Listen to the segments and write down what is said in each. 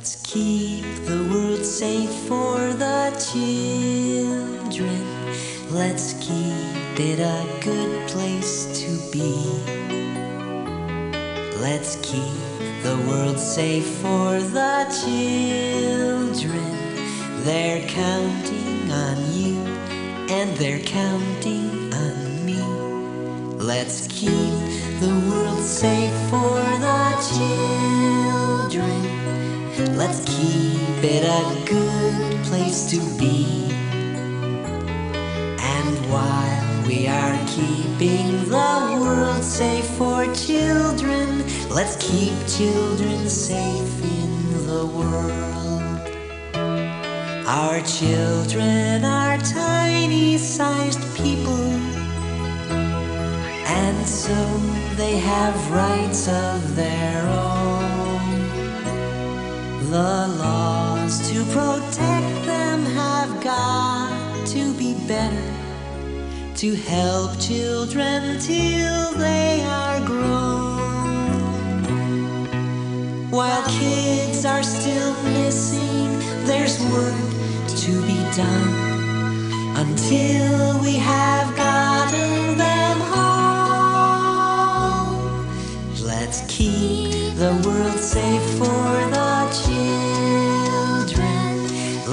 Let's keep the world safe for the children. Let's keep it a good place to be. Let's keep the world safe for the children. They're counting on you, and they're counting on me. Let's keep the world safe for the children. Let's keep it a good place to be. And while we are keeping the world safe for children, let's keep children safe in the world. Our children are tiny-sized people, and so they have rights of their own. The laws to protect them have got to be better, to help children till they are grown. While kids are still missing, there's work to be done until we have gotten them home. Let's keep the world safe for the children.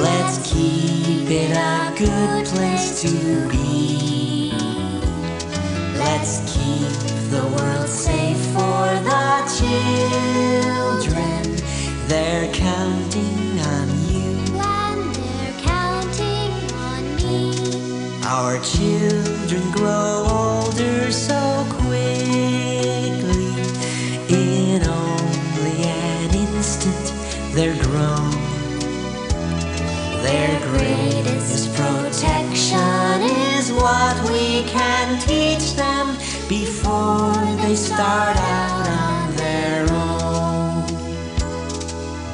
Let's keep it a good place to be. Let's keep the world safe for the children. They're counting on you, and they're counting on me. Our children grow older so quickly. In only an instant, they're grown. Their greatest protection is what we can teach them before they start out on their own.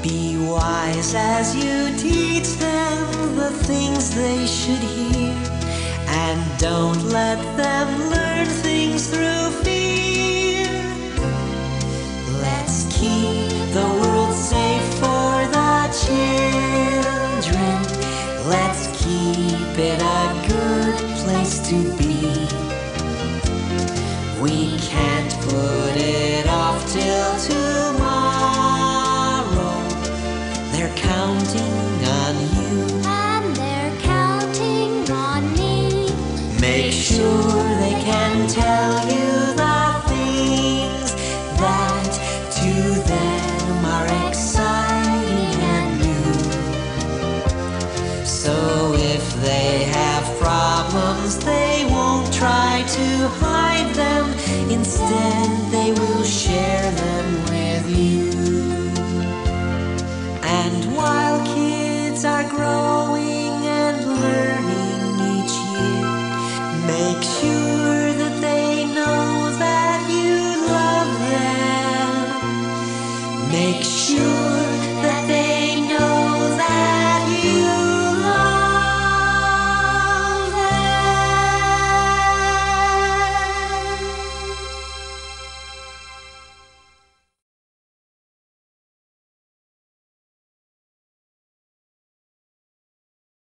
Be wise as you teach them the things they should hear, and don't let them learn things through fear. Let's keep the world safe for the children. Let's keep it a good place to be. We can't put it off till tomorrow. They're counting on you, and they're counting on me. Make sure they can tell you the things that to them are exciting and new. So if they have problems, they won't try to hide them. Instead,